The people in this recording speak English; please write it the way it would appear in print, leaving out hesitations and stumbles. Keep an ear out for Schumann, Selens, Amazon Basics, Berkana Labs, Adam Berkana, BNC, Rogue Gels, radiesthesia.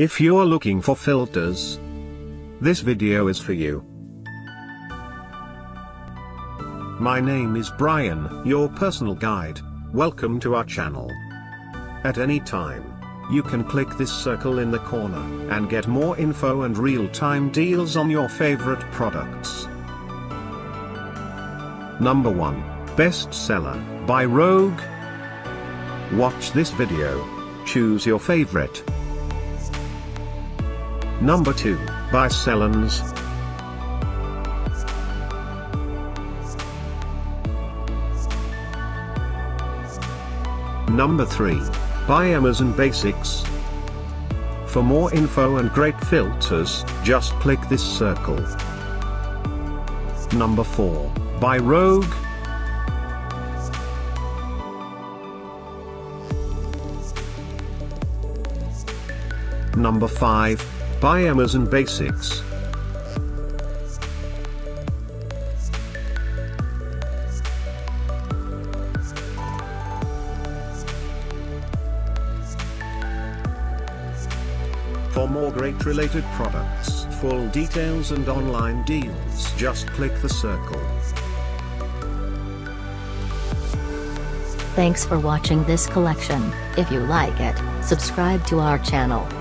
If you're looking for filters, this video is for you. My name is Brian, your personal guide. Welcome to our channel. At any time, you can click this circle in the corner and get more info and real-time deals on your favorite products. Number 1. Bestseller, by Rogue. Watch this video. Choose your favorite. Number 2. By Selens. Number 3. By Amazon Basics. For more info and great filters, just click this circle. Number 4. By Rogue. Number 5. By Amazon Basics. For more great related products, full details and online deals, just click the circle. Thanks for watching this collection. If you like it, subscribe to our channel.